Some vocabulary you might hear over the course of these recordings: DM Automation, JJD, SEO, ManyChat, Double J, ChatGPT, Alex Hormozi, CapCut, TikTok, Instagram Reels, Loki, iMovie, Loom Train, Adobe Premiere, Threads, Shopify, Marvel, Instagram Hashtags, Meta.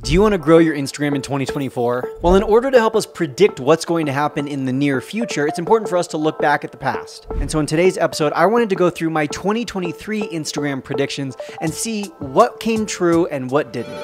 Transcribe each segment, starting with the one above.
Do you want to grow your Instagram in 2024? Well, in order to help us predict what's going to happen in the near future, it's important for us to look back at the past. And so in today's episode, I wanted to go through my 2023 Instagram predictions and see what came true and what didn't.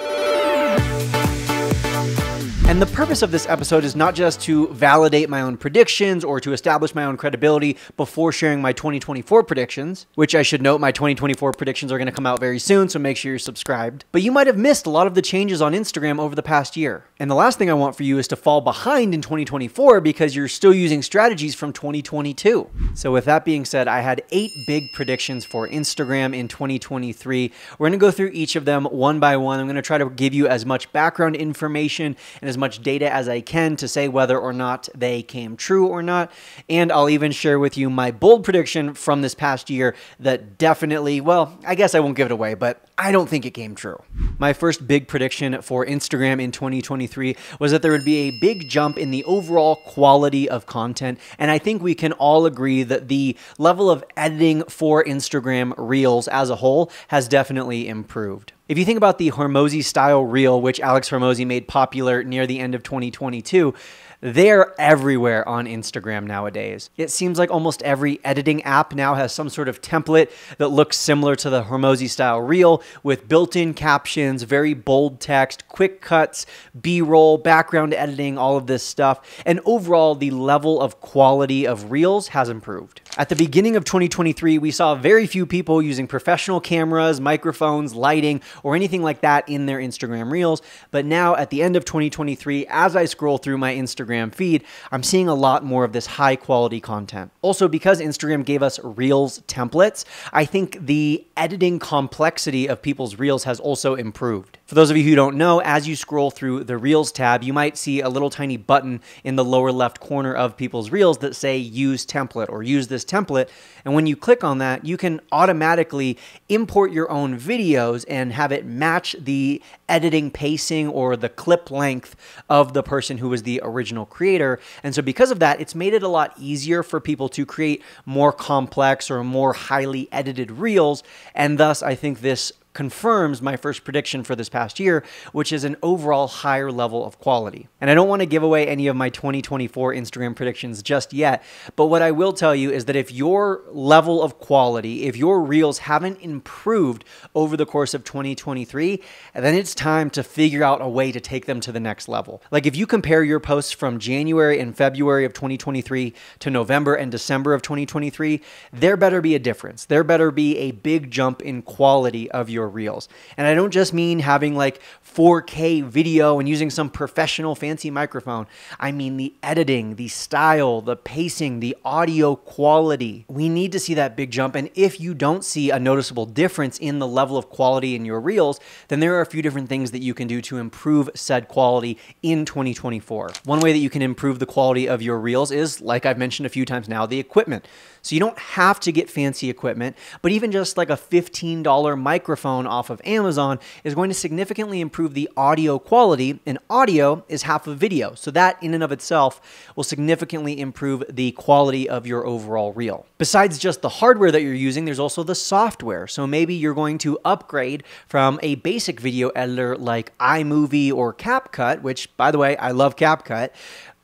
And the purpose of this episode is not just to validate my own predictions or to establish my own credibility before sharing my 2024 predictions, which I should note my 2024 predictions are going to come out very soon, so make sure you're subscribed. But you might have missed a lot of the changes on Instagram over the past year. And the last thing I want for you is to fall behind in 2024 because you're still using strategies from 2022. So with that being said, I had 8 big predictions for Instagram in 2023. We're going to go through each of them one by one. I'm going to try to give you as much background information and as much data as I can to say whether or not they came true or not. And I'll even share with you my bold prediction from this past year that definitely, well, I guess I won't give it away, but I don't think it came true. My first big prediction for Instagram in 2023 was that there would be a big jump in the overall quality of content. And I think we can all agree that the level of editing for Instagram Reels as a whole has definitely improved. If you think about the Hormozi style reel, which Alex Hormozi made popular near the end of 2022, they're everywhere on Instagram nowadays. It seems like almost every editing app now has some sort of template that looks similar to the Hormozi style reel with built-in captions, very bold text, quick cuts, B-roll, background editing, all of this stuff. And overall, the level of quality of reels has improved. At the beginning of 2023, we saw very few people using professional cameras, microphones, lighting, or anything like that in their Instagram Reels. But now at the end of 2023, as I scroll through my Instagram feed, I'm seeing a lot more of this high quality content. Also, because Instagram gave us Reels templates, I think the editing complexity of people's Reels has also improved. For those of you who don't know, as you scroll through the Reels tab, you might see a little tiny button in the lower left corner of people's Reels that say use template or use this template. And when you click on that, you can automatically import your own videos and have it match the editing pacing or the clip length of the person who was the original creator. And so because of that, it's made it a lot easier for people to create more complex or more highly edited reels. And thus, I think this confirms my first prediction for this past year, which is an overall higher level of quality. And I don't want to give away any of my 2024 Instagram predictions just yet, but what I will tell you is that if your level of quality, if your reels haven't improved over the course of 2023, then it's time to figure out a way to take them to the next level. Like if you compare your posts from January and February of 2023 to November and December of 2023, there better be a difference. There better be a big jump in quality of your reels. And I don't just mean having like 4K video and using some professional fancy microphone. I mean the editing, the style, the pacing, the audio quality. We need to see that big jump. And if you don't see a noticeable difference in the level of quality in your reels, then there are a few different things that you can do to improve said quality in 2024. One way that you can improve the quality of your reels is, like I've mentioned a few times now, the equipment. So you don't have to get fancy equipment, but even just like a $15 microphone off of Amazon is going to significantly improve the audio quality, and audio is half of video. So that in and of itself will significantly improve the quality of your overall reel. Besides just the hardware that you're using, there's also the software. So maybe you're going to upgrade from a basic video editor like iMovie or CapCut, which by the way, I love CapCut,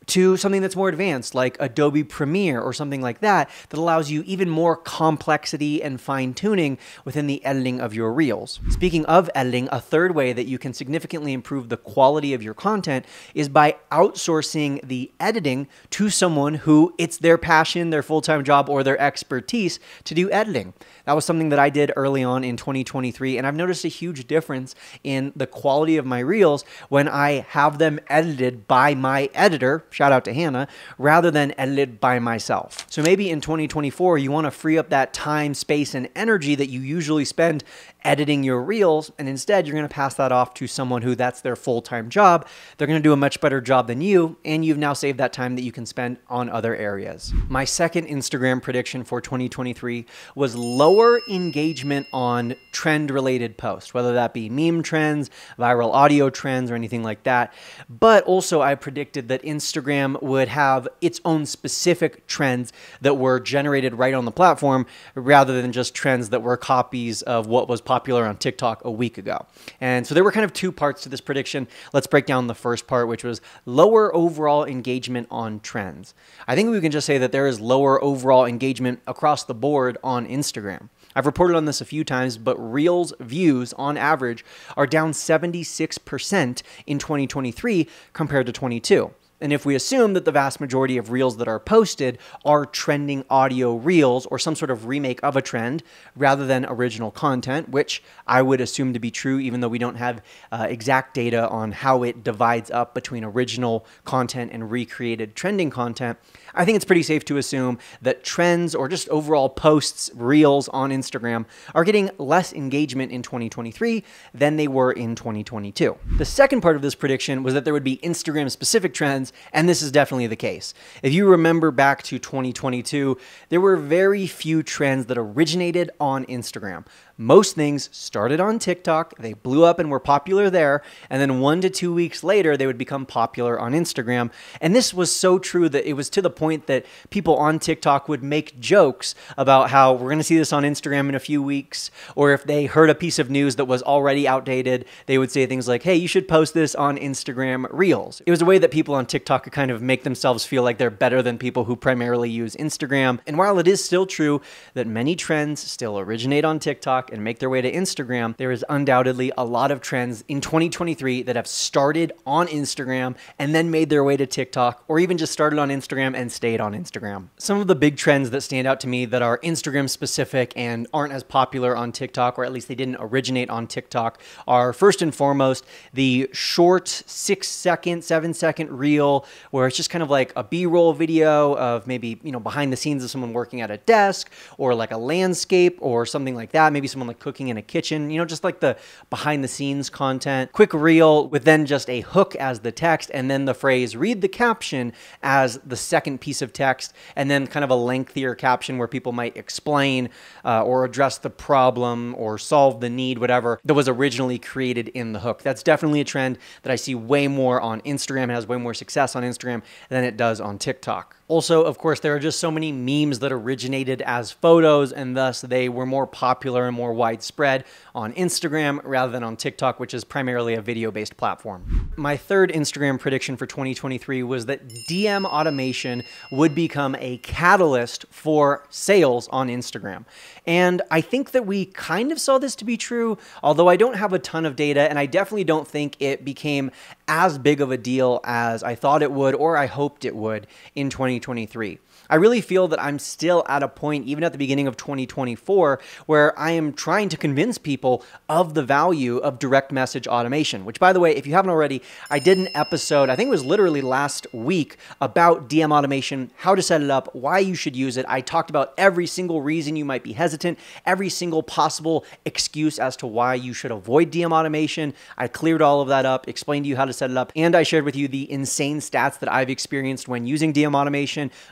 to something that's more advanced like Adobe Premiere or something like that, that allows you even more complexity and fine tuning within the editing of your reels. Speaking of editing, a third way that you can significantly improve the quality of your content is by outsourcing the editing to someone who it's their passion, their full-time job, or their expertise to do editing. That was something that I did early on in 2023, and I've noticed a huge difference in the quality of my reels when I have them edited by my editor, shout out to Hannah, rather than edited by myself. So maybe in 2024, you want to free up that time, space, and energy that you usually spend editing your reels, and instead you're going to pass that off to someone who that's their full-time job. They're going to do a much better job than you, and you've now saved that time that you can spend on other areas. My second Instagram prediction for 2023 was lower engagement on trend-related posts, whether that be meme trends, viral audio trends, or anything like that. But also I predicted that Instagram Instagram would have its own specific trends that were generated right on the platform rather than just trends that were copies of what was popular on TikTok a week ago. And so there were kind of two parts to this prediction. Let's break down the first part, which was lower overall engagement on trends. I think we can just say that there is lower overall engagement across the board on Instagram. I've reported on this a few times, but Reels views on average are down 76% in 2023 compared to 2022. And if we assume that the vast majority of Reels that are posted are trending audio Reels or some sort of remake of a trend rather than original content, which I would assume to be true, even though we don't have exact data on how it divides up between original content and recreated trending content, I think it's pretty safe to assume that trends or just overall posts, Reels on Instagram are getting less engagement in 2023 than they were in 2022. The second part of this prediction was that there would be Instagram-specific trends, and this is definitely the case. If you remember back to 2022, there were very few trends that originated on Instagram. Most things started on TikTok, they blew up and were popular there, and then 1 to 2 weeks later, they would become popular on Instagram. And this was so true that it was to the point that people on TikTok would make jokes about how we're going to see this on Instagram in a few weeks, or if they heard a piece of news that was already outdated, they would say things like, hey, you should post this on Instagram Reels. It was a way that people on TikTok could kind of make themselves feel like they're better than people who primarily use Instagram. And while it is still true that many trends still originate on TikTok and make their way to Instagram, there is undoubtedly a lot of trends in 2023 that have started on Instagram and then made their way to TikTok, or even just started on Instagram and stayed on Instagram. Some of the big trends that stand out to me that are Instagram specific and aren't as popular on TikTok, or at least they didn't originate on TikTok, are first and foremost the short 6-second, 7-second reel, where it's just kind of like a B-roll video of maybe, you know, behind the scenes of someone working at a desk or like a landscape or something like that. Maybe someone like cooking in a kitchen, you know, just like the behind the scenes content. Quick reel with then just a hook as the text, and then the phrase "read the caption" as the second piece of text, and then kind of a lengthier caption where people might explain or address the problem or solve the need, whatever that was originally created in the hook. That's definitely a trend that I see way more on Instagram. It has way more success on Instagram than it does on TikTok. Also, of course, there are just so many memes that originated as photos, and thus they were more popular and more widespread on Instagram rather than on TikTok, which is primarily a video-based platform. My third Instagram prediction for 2023 was that DM automation would become a catalyst for sales on Instagram. And I think that we kind of saw this to be true, although I don't have a ton of data, and I definitely don't think it became as big of a deal as I thought it would or I hoped it would in 2023. I really feel that I'm still at a point, even at the beginning of 2024, where I am trying to convince people of the value of direct message automation, which, by the way, if you haven't already, I did an episode, I think it was literally last week, about DM automation, how to set it up, why you should use it. I talked about every single reason you might be hesitant, every single possible excuse as to why you should avoid DM automation. I cleared all of that up, explained to you how to set it up, and I shared with you the insane stats that I've experienced when using DM automation.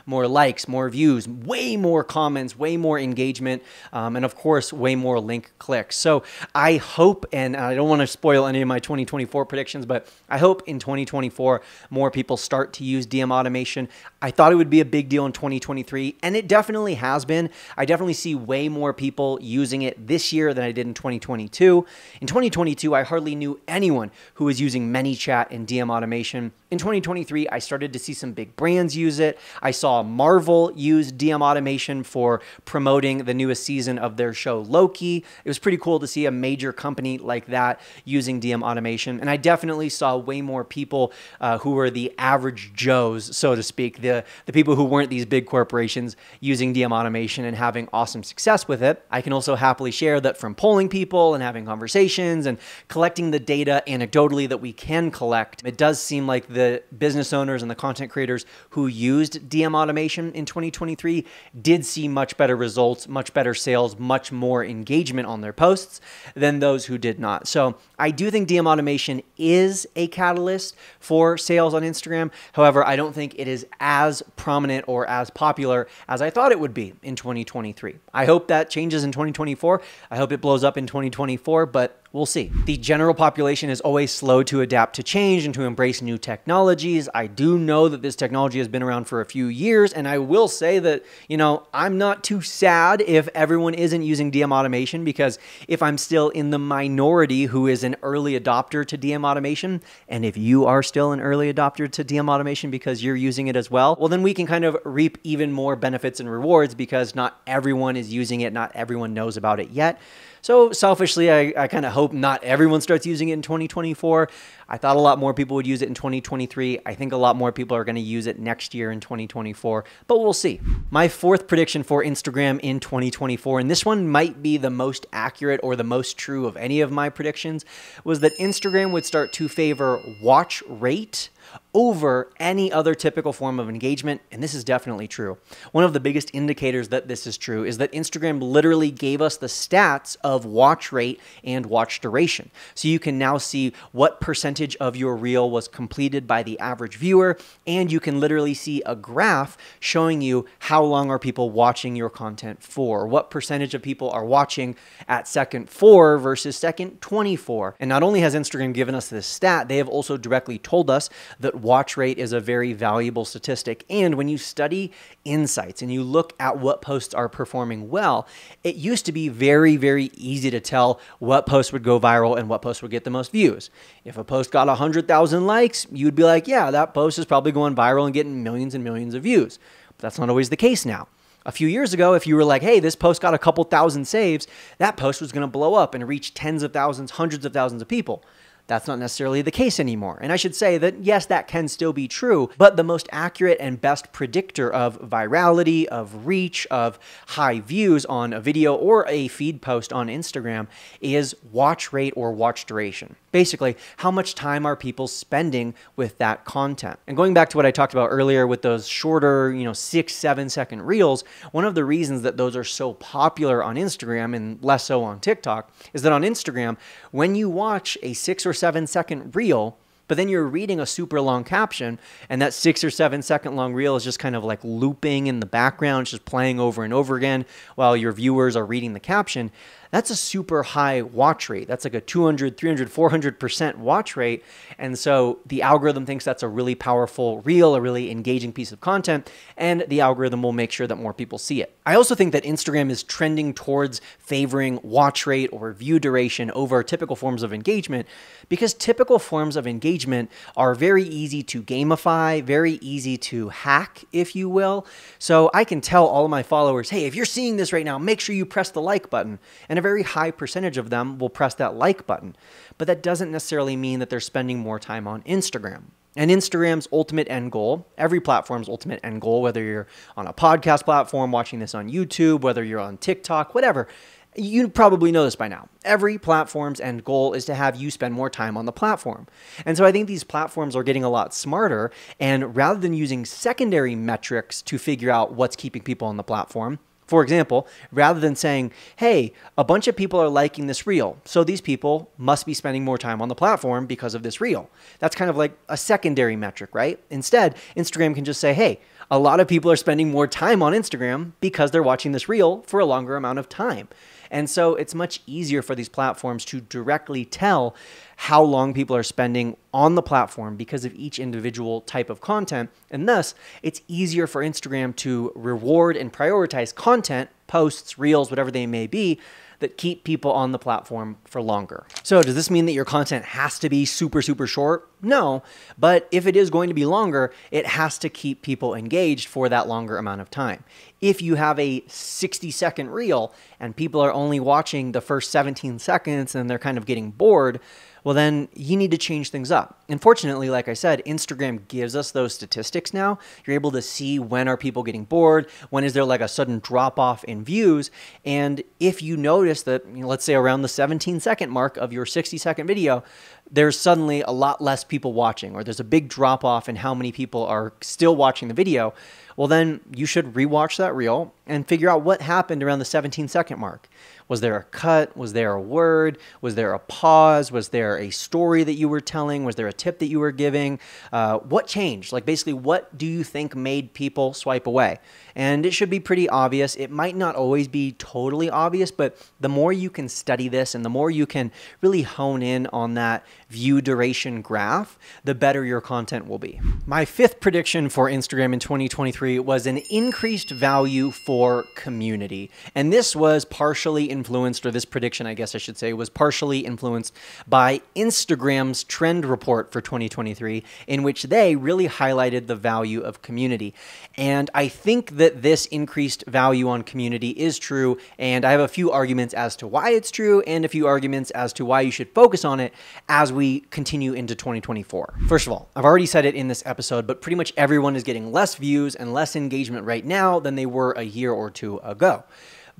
More likes, more views, way more comments, way more engagement, and of course, way more link clicks. So I hope, and I don't want to spoil any of my 2024 predictions, but I hope in 2024, more people start to use DM automation. I thought it would be a big deal in 2023, and it definitely has been. I definitely see way more people using it this year than I did in 2022. In 2022, I hardly knew anyone who was using ManyChat and DM automation. In 2023, I started to see some big brands use it. I saw Marvel use DM automation for promoting the newest season of their show, Loki. It was pretty cool to see a major company like that using DM automation. And I definitely saw way more people who were the average Joes, so to speak, the people who weren't these big corporations using DM automation and having awesome success with it. I can also happily share that from polling people and having conversations and collecting the data anecdotally that we can collect, it does seem like the business owners and the content creators who used DM automation in 2023 did see much better results, much better sales, much more engagement on their posts than those who did not. So I do think DM automation is a catalyst for sales on Instagram. However, I don't think it is as prominent or as popular as I thought it would be in 2023. I hope that changes in 2024. I hope it blows up in 2024, but We'll see. The general population is always slow to adapt to change and to embrace new technologies. I do know that this technology has been around for a few years, and I will say that, you know, I'm not too sad if everyone isn't using DM automation, because if I'm still in the minority who is an early adopter to DM automation, and if you are still an early adopter to DM automation because you're using it as well, well, then we can kind of reap even more benefits and rewards, because not everyone is using it, not everyone knows about it yet. So selfishly, I kind of hope not everyone starts using it in 2024. I thought a lot more people would use it in 2023. I think a lot more people are going to use it next year in 2024, but we'll see. My fourth prediction for Instagram in 2024, and this one might be the most accurate or the most true of any of my predictions, was that Instagram would start to favor watch rate over any other typical form of engagement, and this is definitely true. One of the biggest indicators that this is true is that Instagram literally gave us the stats of watch rate and watch duration. So you can now see what percentage of your reel was completed by the average viewer, and you can literally see a graph showing you how long are people watching your content for, what percentage of people are watching at second 4 versus second 24. And not only has Instagram given us this stat, they have also directly told us that watch rate is a very valuable statistic. And when you study insights and you look at what posts are performing well, it used to be very, very easy to tell what posts would go viral and what posts would get the most views. If a post got 100,000 likes, you'd be like, yeah, that post is probably going viral and getting millions and millions of views. But that's not always the case now. A few years ago, if you were like, hey, this post got a couple thousand saves, that post was going to blow up and reach tens of thousands, hundreds of thousands of people. That's not necessarily the case anymore. And I should say that, yes, that can still be true, but the most accurate and best predictor of virality, of reach, of high views on a video or a feed post on Instagram is watch rate or watch duration. Basically, how much time are people spending with that content? And going back to what I talked about earlier with those shorter, 6-7 second reels, one of the reasons that those are so popular on Instagram and less so on TikTok is that on Instagram, when you watch a 6 or 7 second reel, but then you're reading a super long caption, and that 6 or 7 second long reel is just kind of like looping in the background, just playing over and over again while your viewers are reading the caption, that's a super high watch rate. That's like a 200, 300, 400% watch rate. And so the algorithm thinks that's a really powerful reel, a really engaging piece of content, and the algorithm will make sure that more people see it. I also think that Instagram is trending towards favoring watch rate or view duration over typical forms of engagement, because typical forms of engagement are very easy to gamify, very easy to hack, if you will. So I can tell all of my followers, hey, if you're seeing this right now, make sure you press the like button. And a very high percentage of them will press that like button. But that doesn't necessarily mean that they're spending more time on Instagram. And Instagram's ultimate end goal, every platform's ultimate end goal, whether you're on a podcast platform, watching this on YouTube, whether you're on TikTok, whatever, you probably know this by now. Every platform's end goal is to have you spend more time on the platform. And so I think these platforms are getting a lot smarter, and rather than using secondary metrics to figure out what's keeping people on the platform, for example, rather than saying, hey, a bunch of people are liking this reel, so these people must be spending more time on the platform because of this reel. That's kind of like a secondary metric, right? Instead, Instagram can just say, hey, a lot of people are spending more time on Instagram because they're watching this reel for a longer amount of time. And so it's much easier for these platforms to directly tell how long people are spending on the platform because of each individual type of content. And thus, it's easier for Instagram to reward and prioritize content, posts, reels, whatever they may be, that keep people on the platform for longer. So does this mean that your content has to be super, super short? No, but if it is going to be longer, it has to keep people engaged for that longer amount of time. If you have a 60-second reel and people are only watching the first 17 seconds and they're kind of getting bored, well, then you need to change things up. And fortunately, like I said, Instagram gives us those statistics now. You're able to see when are people getting bored, when is there like a sudden drop off in views. And if you notice that, let's say around the 17-second mark of your 60-second video, there's suddenly a lot less people watching, or there's a big drop off in how many people are still watching the video, well, then you should rewatch that reel and figure out what happened around the 17-second mark. Was there a cut? Was there a word? Was there a pause? Was there a story that you were telling? Was there a tip that you were giving? What changed? Like, basically, what do you think made people swipe away? And it should be pretty obvious. It might not always be totally obvious, but the more you can study this and the more you can really hone in on that view duration graph, the better your content will be. My fifth prediction for Instagram in 2023 was an increased value for community. And this was partially influenced, or this prediction, I guess I should say, was partially influenced by Instagram's trend report for 2023, in which they really highlighted the value of community. And I think that this increased value on community is true, and I have a few arguments as to why it's true and a few arguments as to why you should focus on it as we continue into 2024. First of all, I've already said it in this episode, but pretty much everyone is getting less views and less engagement right now than they were a year or two ago.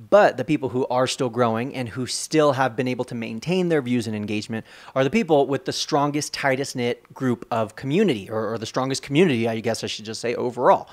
But the people who are still growing and who still have been able to maintain their views and engagement are the people with the strongest, tightest knit group of community, or the strongest community, I guess I should just say, overall.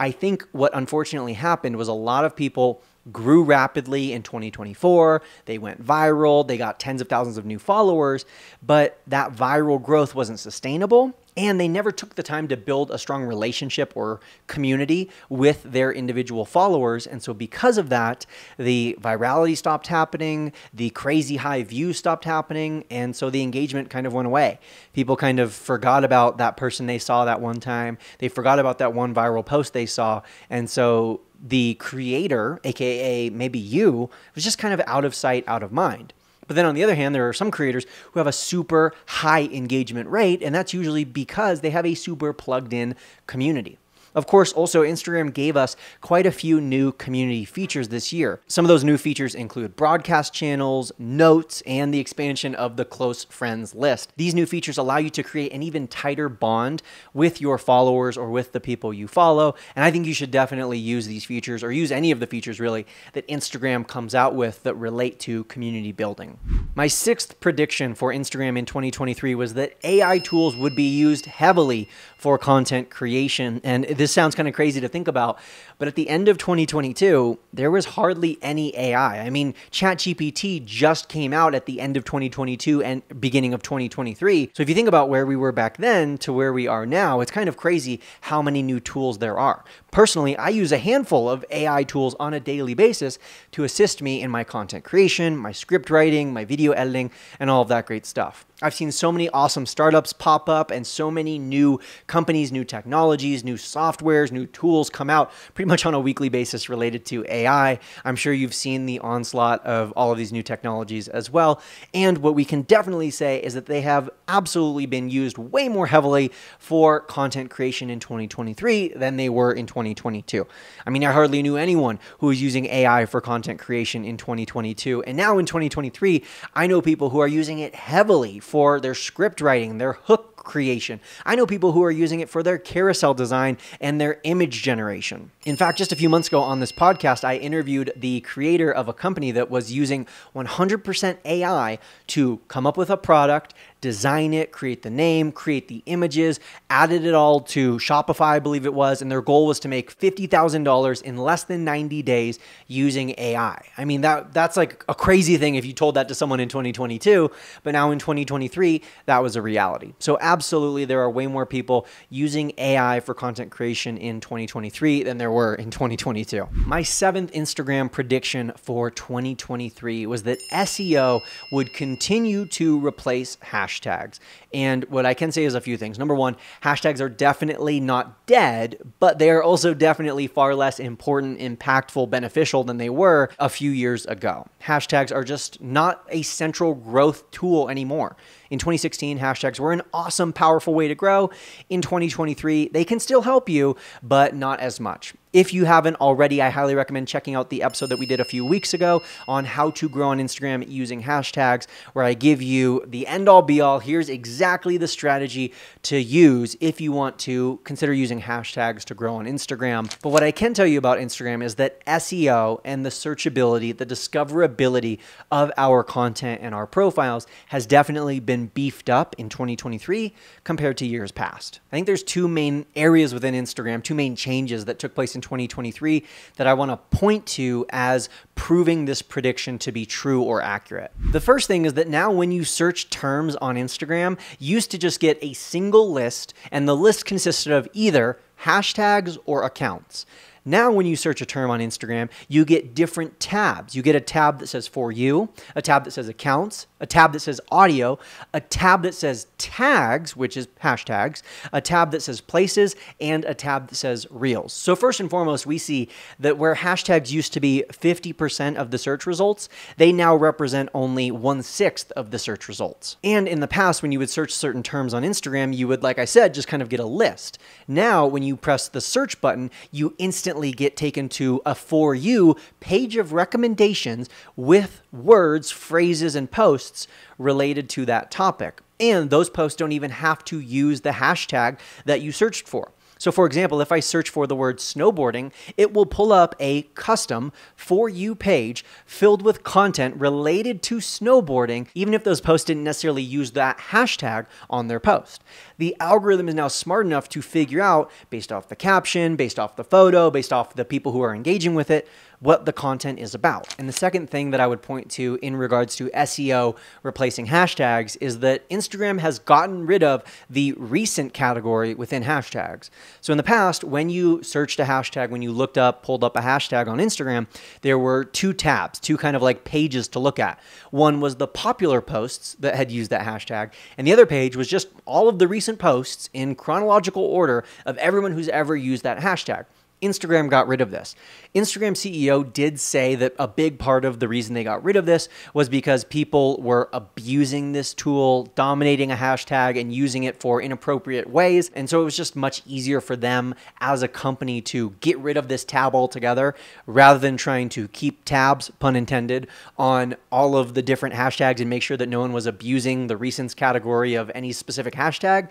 I think what unfortunately happened was a lot of people grew rapidly in 2024. They went viral. They got tens of thousands of new followers, but that viral growth wasn't sustainable. And they never took the time to build a strong relationship or community with their individual followers. And so because of that, the virality stopped happening, the crazy high views stopped happening, and so the engagement kind of went away. People kind of forgot about that person they saw that one time. They forgot about that one viral post they saw. And so the creator, aka maybe you, was just kind of out of sight, out of mind. But then on the other hand, there are some creators who have a super high engagement rate, and that's usually because they have a super plugged-in community. Of course, also Instagram gave us quite a few new community features this year. Some of those new features include broadcast channels, notes, and the expansion of the close friends list. These new features allow you to create an even tighter bond with your followers or with the people you follow. And I think you should definitely use these features, or use any of the features really that Instagram comes out with that relate to community building. My sixth prediction for Instagram in 2023 was that AI tools would be used heavily for content creation. And this sounds kind of crazy to think about, but at the end of 2022, there was hardly any AI. I mean, ChatGPT just came out at the end of 2022 and beginning of 2023. So if you think about where we were back then to where we are now, it's kind of crazy how many new tools there are. Personally, I use a handful of AI tools on a daily basis to assist me in my content creation, my script writing, my video editing, and all of that great stuff. I've seen so many awesome startups pop up and so many new companies, new technologies, new softwares, new tools come out pretty much on a weekly basis related to AI. I'm sure you've seen the onslaught of all of these new technologies as well. And what we can definitely say is that they have absolutely been used way more heavily for content creation in 2023 than they were in 2022. I mean, I hardly knew anyone who was using AI for content creation in 2022. And now in 2023, I know people who are using it heavily for their script writing, their hook creation. I know people who are using it for their carousel design and their image generation. In fact, just a few months ago on this podcast, I interviewed the creator of a company that was using 100% AI to come up with a product, design it, create the name, create the images, added it all to Shopify, I believe it was, and their goal was to make $50,000 in less than 90 days using AI. I mean, that's like a crazy thing if you told that to someone in 2022, but now in 2023, that was a reality. So absolutely, there are way more people using AI for content creation in 2023 than there were in 2022. My seventh Instagram prediction for 2023 was that SEO would continue to replace hashtags. And what I can say is a few things. Number one, hashtags are definitely not dead, but they are also definitely far less important, impactful, beneficial than they were a few years ago. Hashtags are just not a central growth tool anymore. In 2016, hashtags were an awesome, powerful way to grow. In 2023, they can still help you, but not as much. If you haven't already, I highly recommend checking out the episode that we did a few weeks ago on how to grow on Instagram using hashtags, where I give you the end all be all. Here's exactly the strategy to use if you want to consider using hashtags to grow on Instagram. But what I can tell you about Instagram is that SEO and the searchability, the discoverability of our content and our profiles has definitely been been beefed up in 2023 compared to years past. I think there's two main areas within Instagram, two main changes that took place in 2023 that I want to point to as proving this prediction to be true or accurate. The first thing is that now when you search terms on Instagram, you used to just get a single list, and the list consisted of either hashtags or accounts. Now, when you search a term on Instagram, you get different tabs. You get a tab that says For You, a tab that says Accounts, a tab that says Audio, a tab that says Tags, which is hashtags, a tab that says Places, and a tab that says Reels. So first and foremost, we see that where hashtags used to be 50% of the search results, they now represent only 1/6 of the search results. And in the past, when you would search certain terms on Instagram, you would, like I said, just kind of get a list. Now, when you press the search button, you instantly get taken to a For You page of recommendations with words, phrases, and posts related to that topic. And those posts don't even have to use the hashtag that you searched for. So for example, if I search for the word snowboarding, it will pull up a custom For You page filled with content related to snowboarding, even if those posts didn't necessarily use that hashtag on their post. The algorithm is now smart enough to figure out, based off the caption, based off the photo, based off the people who are engaging with it, what the content is about. And the second thing that I would point to in regards to SEO replacing hashtags is that Instagram has gotten rid of the recent category within hashtags. So in the past, when you searched a hashtag, when you looked up, pulled up a hashtag on Instagram, there were two tabs, two kind of like pages to look at. One was the popular posts that had used that hashtag, and the other page was just all of the recent posts in chronological order of everyone who's ever used that hashtag. Instagram got rid of this. Instagram CEO did say that a big part of the reason they got rid of this was because people were abusing this tool, dominating a hashtag and using it for inappropriate ways. And so it was just much easier for them as a company to get rid of this tab altogether rather than trying to keep tabs, pun intended, on all of the different hashtags and make sure that no one was abusing the recents category of any specific hashtag.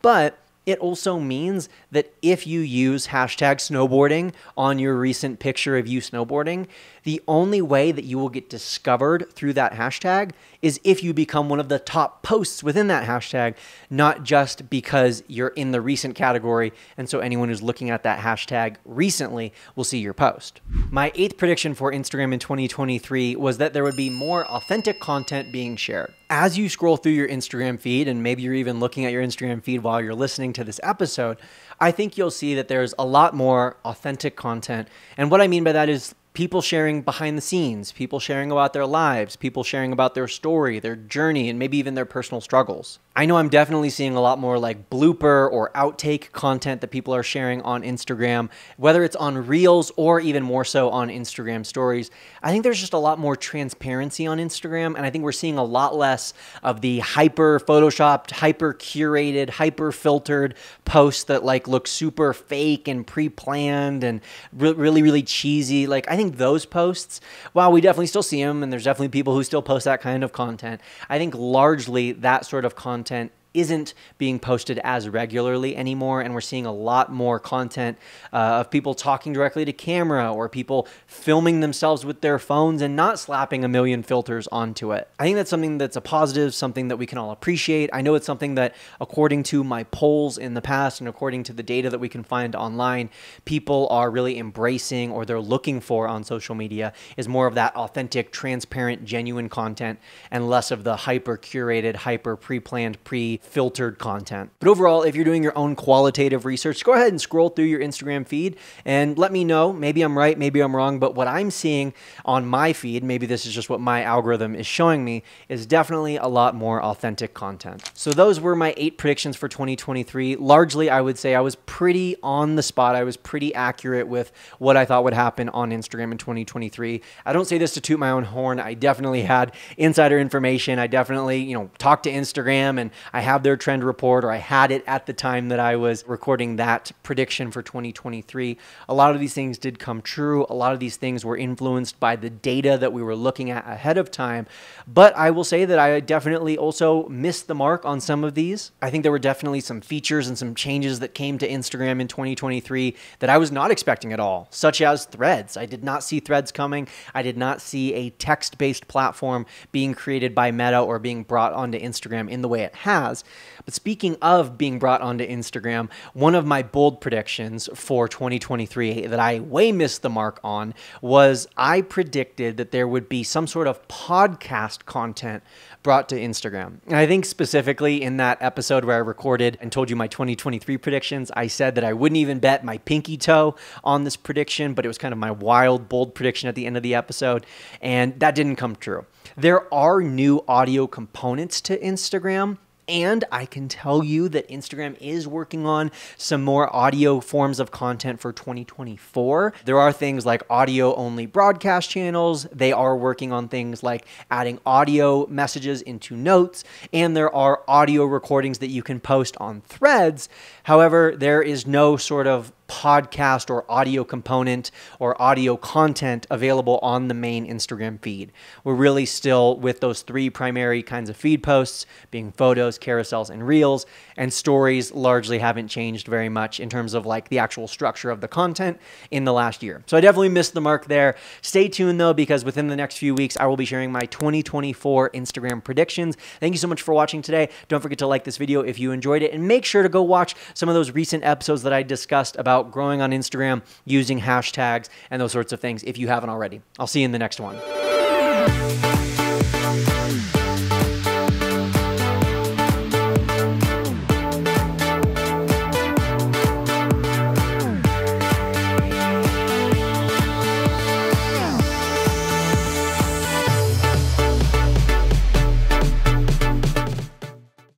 But it also means that if you use hashtag snowboarding on your recent picture of you snowboarding, the only way that you will get discovered through that hashtag is if you become one of the top posts within that hashtag, not just because you're in the recent category. And so anyone who's looking at that hashtag recently will see your post. My 8th prediction for Instagram in 2023 was that there would be more authentic content being shared. As you scroll through your Instagram feed, and maybe you're even looking at your Instagram feed while you're listening to this episode, I think you'll see that there's a lot more authentic content. And what I mean by that is people sharing behind the scenes, people sharing about their lives, people sharing about their story, their journey, and maybe even their personal struggles. I know I'm definitely seeing a lot more like blooper or outtake content that people are sharing on Instagram, whether it's on Reels or even more so on Instagram stories. I think there's just a lot more transparency on Instagram, and I think we're seeing a lot less of the hyper photoshopped, hyper curated, hyper filtered posts that like look super fake and pre-planned and really cheesy. Like I think those posts, while we definitely still see them and there's definitely people who still post that kind of content, I think largely that sort of content isn't being posted as regularly anymore, and we're seeing a lot more content of people talking directly to camera or people filming themselves with their phones and not slapping a million filters onto it. I think that's something that's a positive, something that we can all appreciate. I know it's something that, according to my polls in the past and according to the data that we can find online, people are really embracing or they're looking for on social media is more of that authentic, transparent, genuine content and less of the hyper curated, hyper pre-planned, pre-filtered content. But overall, if you're doing your own qualitative research, go ahead and scroll through your Instagram feed and let me know. Maybe I'm right, maybe I'm wrong, but what I'm seeing on my feed, maybe this is just what my algorithm is showing me, is definitely a lot more authentic content. So those were my 8 predictions for 2023. Largely, I would say I was pretty on the spot. I was pretty accurate with what I thought would happen on Instagram in 2023. I don't say this to toot my own horn. I definitely had insider information. I definitely, talked to Instagram, and I had have their trend report, or I had it at the time that I was recording that prediction for 2023. A lot of these things did come true. A lot of these things were influenced by the data that we were looking at ahead of time. But I will say that I definitely also missed the mark on some of these. I think there were definitely some features and some changes that came to Instagram in 2023 that I was not expecting at all, such as Threads. I did not see Threads coming. I did not see a text-based platform being created by Meta or being brought onto Instagram in the way it has. But speaking of being brought onto Instagram, one of my bold predictions for 2023 that I way missed the mark on was I predicted that there would be some sort of podcast content brought to Instagram. And I think specifically in that episode where I recorded and told you my 2023 predictions, I said that I wouldn't even bet my pinky toe on this prediction, but it was kind of my wild, bold prediction at the end of the episode. And that didn't come true. There are new audio components to Instagram. And I can tell you that Instagram is working on some more audio forms of content for 2024. There are things like audio-only broadcast channels. They are working on things like adding audio messages into notes. And there are audio recordings that you can post on Threads. However, there is no sort of podcast or audio component or audio content available on the main Instagram feed. We're really still with those three primary kinds of feed posts being photos, carousels, and reels, and stories largely haven't changed very much in terms of like the actual structure of the content in the last year. So I definitely missed the mark there. Stay tuned though, because within the next few weeks, I will be sharing my 2024 Instagram predictions. Thank you so much for watching today. Don't forget to like this video if you enjoyed it, and make sure to go watch some of those recent episodes that I discussed about growing on Instagram, using hashtags and those sorts of things if you haven't already. I'll see you in the next one.